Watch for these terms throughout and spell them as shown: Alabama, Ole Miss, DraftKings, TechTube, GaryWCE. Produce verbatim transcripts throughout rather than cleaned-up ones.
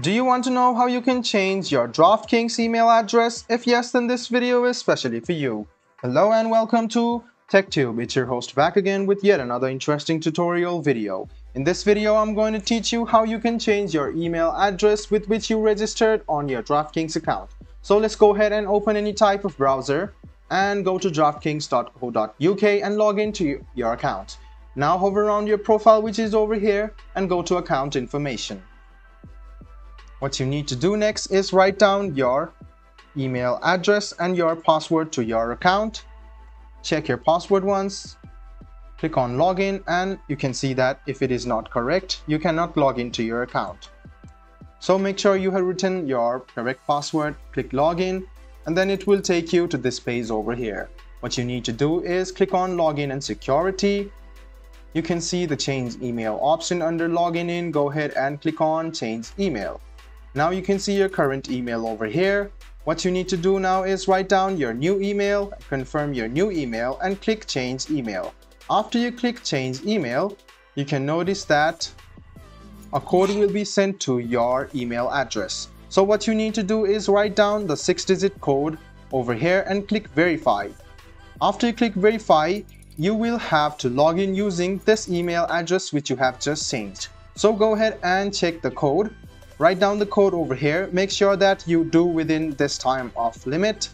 Do you want to know how you can change your DraftKings email address? If yes, then this video is specially for you. Hello and welcome to TechTube. It's your host back again with yet another interesting tutorial video. In this video, I'm going to teach you how you can change your email address with which you registered on your DraftKings account. So let's go ahead and open any type of browser and go to DraftKings dot co dot U K and log into your account. Now hover around your profile, which is over here, and go to account information. What you need to do next is write down your email address and your password to your account. Check your password once. Click on login and you can see that if it is not correct, you cannot log into your account. So make sure you have written your correct password, click login, and then it will take you to this page over here. What you need to do is click on login and security. You can see the change email option under login in. Go ahead and click on change email. Now you can see your current email over here. What you need to do now is write down your new email, confirm your new email, and click change email. After you click change email, you can notice that a code will be sent to your email address. So what you need to do is write down the six digit code over here and click verify. After you click verify, you will have to log in using this email address which you have just changed. So go ahead and check the code. Write down the code over here, make sure that you do within this time off limit,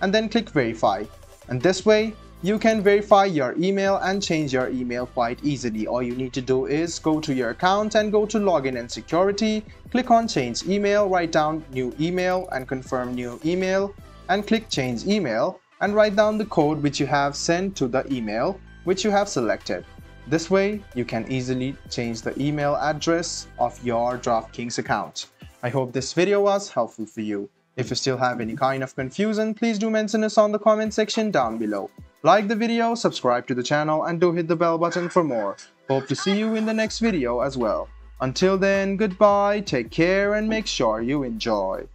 and then click verify. And this way, you can verify your email and change your email quite easily. All you need to do is go to your account and go to login and security, click on change email, write down new email and confirm new email, and click change email, and write down the code which you have sent to the email which you have selected. This way, you can easily change the email address of your DraftKings account. I hope this video was helpful for you. If you still have any kind of confusion, please do mention us on the comment section down below. Like the video, subscribe to the channel, and do hit the bell button for more. Hope to see you in the next video as well. Until then, goodbye, take care, and make sure you enjoy.